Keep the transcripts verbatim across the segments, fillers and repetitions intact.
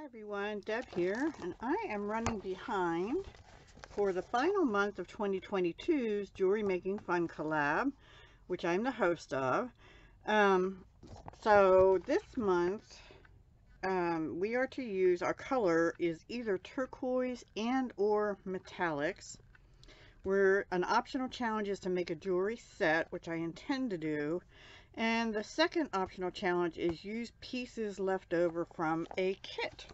Hi everyone, Deb here, and I am running behind for the final month of twenty twenty-two's Jewelry Making Fun Collab, which I'm the host of. Um, so this month, um, we are to use, our color is either turquoise and or metallics. We're, an optional challenge is to make a jewelry set, which I intend to do. And the second optional challenge is use pieces left over from a kit.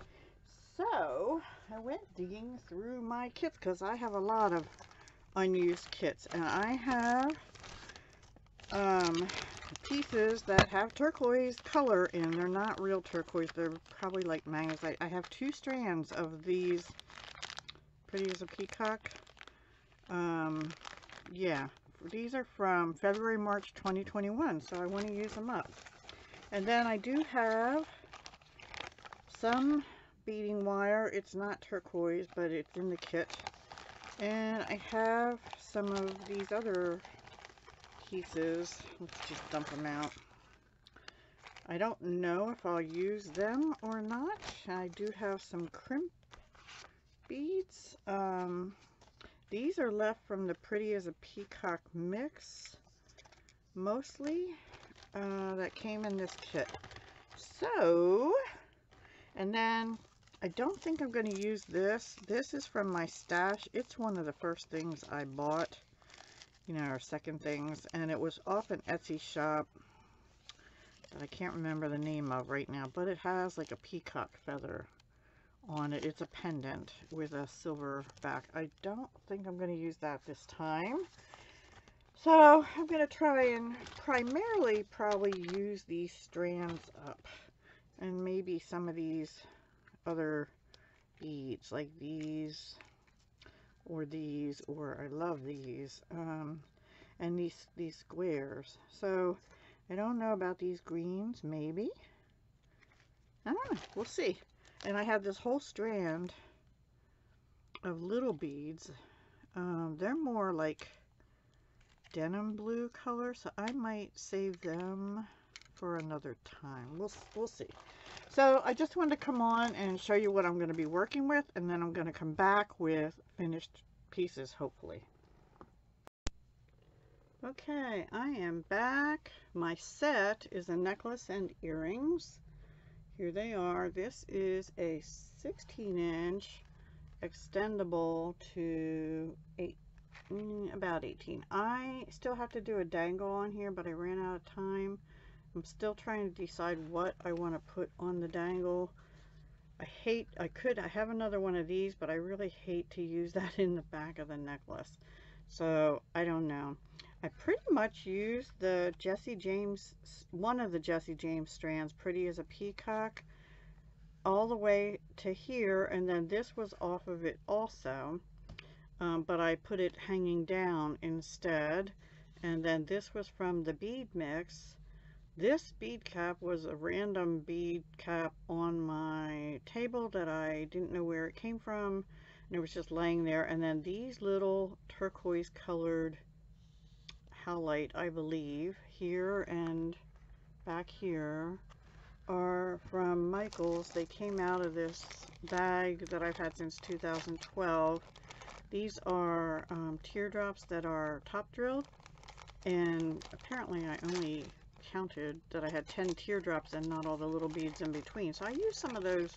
So I went digging through my kits because I have a lot of unused kits, and I have um, pieces that have turquoise color in. They're not real turquoise. They're probably like magnesite. I have two strands of these. Pretty as a peacock. Um, yeah. These are from February, March twenty twenty-one, so I want to use them up. And then I do have some beading wire. It's not turquoise, but it's in the kit. And I have some of these other pieces. Let's just dump them out. I don't know if I'll use them or not. I do have some crimp beads. Um... These are left from the Pretty as a Peacock mix, mostly, uh, that came in this kit. So, and then I don't think I'm going to use this. This is from my stash. It's one of the first things I bought, you know, our second things, and it was off an Etsy shop that I can't remember the name of right now, but it has like a peacock feather on it. It's a pendant with a silver back. I don't think I'm going to use that this time, so I'm going to try and primarily probably use these strands up, and maybe some of these other beads like these or these, or I love these, um, and these these squares. So I don't know about these greens, maybe, I don't know, we'll see. And I have this whole strand of little beads. Um, they're more like denim blue color, so I might save them for another time. We'll, we'll see. So I just wanted to come on and show you what I'm going to be working with, and then I'm going to come back with finished pieces, hopefully. Okay, I am back. My set is a necklace and earrings. Here they are. This is a sixteen inch extendable to eight, about eighteen. I still have to do a dangle on here, but I ran out of time. I'm still trying to decide what I want to put on the dangle. I hate, I could, I have another one of these, but I really hate to use that in the back of the necklace. So I don't know. I pretty much used the Jesse James, one of the Jesse James strands, Pretty as a Peacock, all the way to here, and then this was off of it also, um, but I put it hanging down instead, and then this was from the bead mix. This bead cap was a random bead cap on my table that I didn't know where it came from, and it was just laying there, and then these little turquoise colored highlight, I believe, here and back here are from Michael's. They came out of this bag that I've had since two thousand twelve. These are um, teardrops that are top drilled, and apparently I only counted that I had ten teardrops and not all the little beads in between. So I used some of those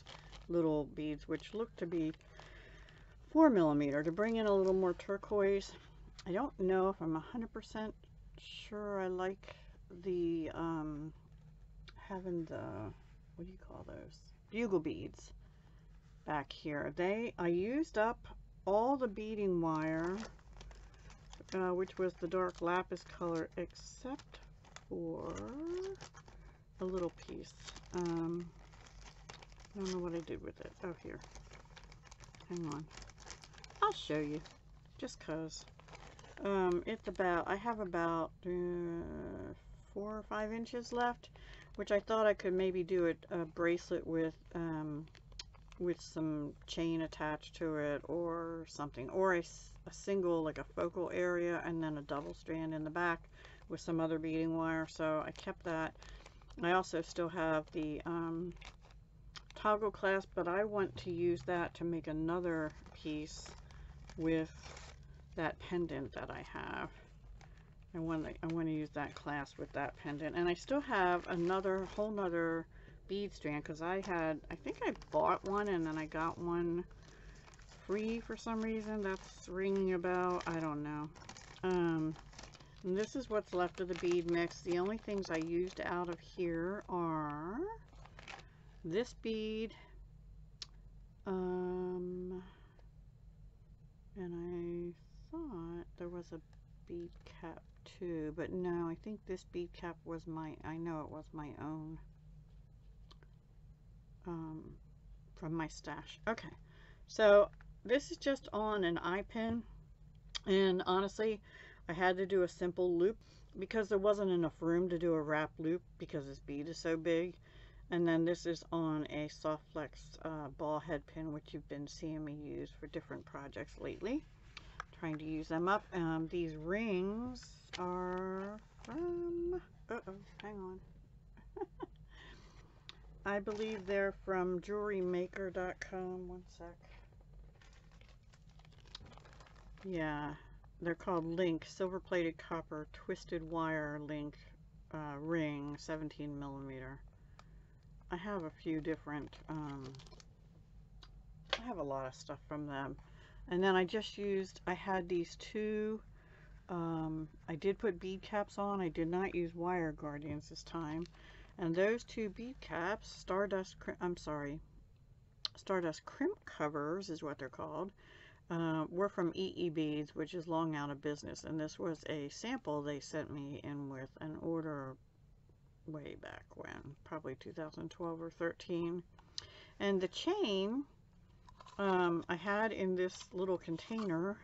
little beads, which look to be four millimeter, to bring in a little more turquoise. I don't know if I'm one hundred percent sure I like the, um, having the, what do you call those, bugle beads back here. They, I used up all the beading wire, uh, which was the dark lapis color, except for a little piece. Um, I don't know what I did with it. Oh, here. Hang on. I'll show you, just because. Um, it's about, I have about uh, four or five inches left, which I thought I could maybe do a, a bracelet with, um, with some chain attached to it or something, or a, a single, like a focal area, and then a double strand in the back with some other beading wire. So I kept that. I also still have the um, toggle clasp, but I want to use that to make another piece with that pendant that I have. I want to, I want to use that clasp with that pendant. And I still have another whole nother bead strand, because I had, I think I bought one and then I got one free for some reason. That's ringing a bell, I don't know. Um, and this is what's left of the bead mix. The only things I used out of here are this bead, um, and I thought there was a bead cap too, but no, I think this bead cap was my, I know it was my own, um, from my stash. Okay, so this is just on an eye pin, and honestly, I had to do a simple loop because there wasn't enough room to do a wrap loop because this bead is so big. And then this is on a SoftFlex uh, ball head pin, which you've been seeing me use for different projects lately. I'm trying to use them up. Um, these rings are from, uh-oh, hang on. I believe they're from Jewelry Maker dot com. One sec. Yeah, they're called Link, silver plated copper twisted wire link uh, ring, seventeen millimeter. I have a few different, um, I have a lot of stuff from them. And then I just used, I had these two, um, I did put bead caps on. I did not use wire guardians this time. And those two bead caps, Stardust, I'm sorry, Stardust Crimp Covers is what they're called, uh, were from E E Beads, which is long out of business. And this was a sample they sent me in with an order way back when, probably two thousand twelve or thirteen. And the chain um, I had in this little container,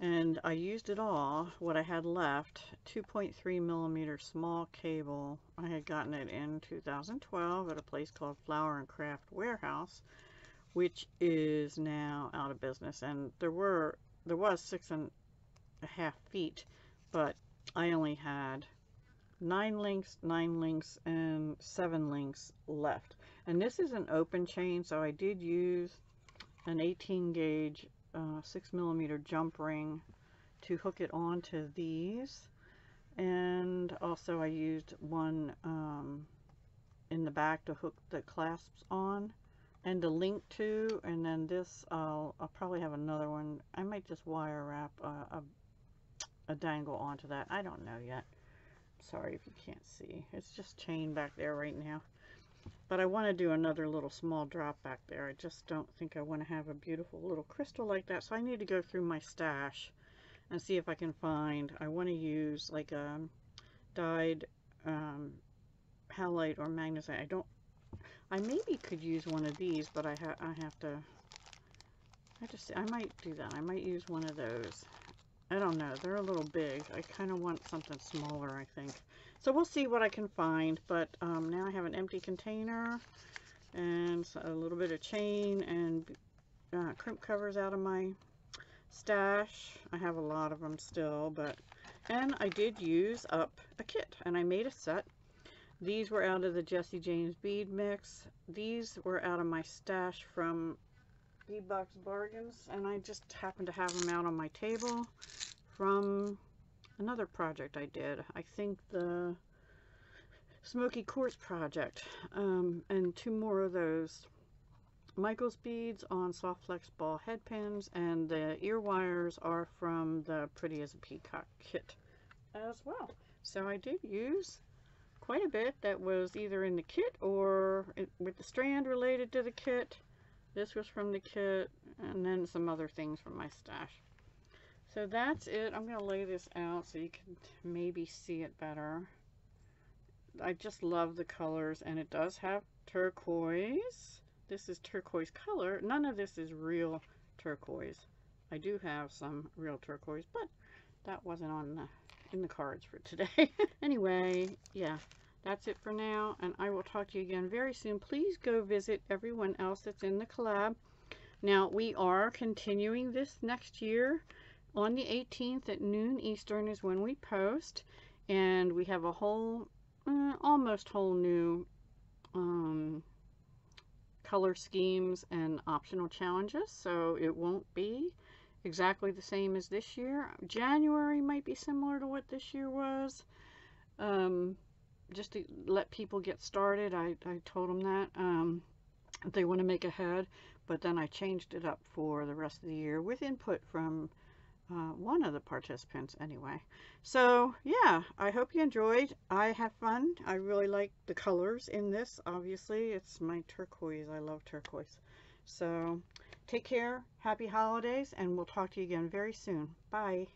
and I used it all, what I had left, two point three millimeter small cable. I had gotten it in two thousand twelve at a place called Flower and Craft Warehouse, which is now out of business. And there were, there was six and a half feet, but I only had nine links, nine links, and seven links left. And this is an open chain, so I did use an eighteen gauge uh, six millimeter jump ring to hook it onto these. And also I used one um, in the back to hook the clasps on and to link to. And then this, I'll, I'll probably have another one. I might just wire wrap a, a, a dangle onto that. I don't know yet. Sorry if you can't see, it's just chain back there right now, but I want to do another little small drop back there. I just don't think I want to have a beautiful little crystal like that, so I need to go through my stash and see if I can find, I want to use like a dyed um, halite or magnesite. I don't, I maybe could use one of these, but I, ha I have to, I just, I might do that, I might use one of those. I don't know, they're a little big. I kind of want something smaller, I think. So we'll see what I can find, but um, now I have an empty container and a little bit of chain and uh, crimp covers out of my stash. I have a lot of them still, but, and I did use up a kit, and I made a set. These were out of the Jesse James bead mix. These were out of my stash from Beadbox Bargains, and I just happened to have them out on my table from another project I did. I think the Smoky Quartz project, um, and two more of those Michael's beads on SoftFlex ball head pins, and the ear wires are from the Pretty as a Peacock kit as well. So I did use quite a bit that was either in the kit or it, with the strand related to the kit. This was from the kit, and then some other things from my stash. So that's it. I'm going to lay this out so you can maybe see it better. I just love the colors, and it does have turquoise. This is turquoise color. None of this is real turquoise. I do have some real turquoise, but that wasn't on the, in the cards for today. Anyway, yeah. That's it for now, and I will talk to you again very soon. Please go visit everyone else that's in the collab. Now, we are continuing this next year. On the eighteenth at noon Eastern is when we post, and we have a whole, uh, almost whole new um, color schemes and optional challenges, so it won't be exactly the same as this year. January might be similar to what this year was, um, just to let people get started. I, I told them that um, if they want to make ahead, but then I changed it up for the rest of the year with input from uh, one of the participants anyway. So yeah, I hope you enjoyed. I had fun. I really like the colors in this. Obviously it's my turquoise. I love turquoise. So take care, happy holidays, and we'll talk to you again very soon. Bye.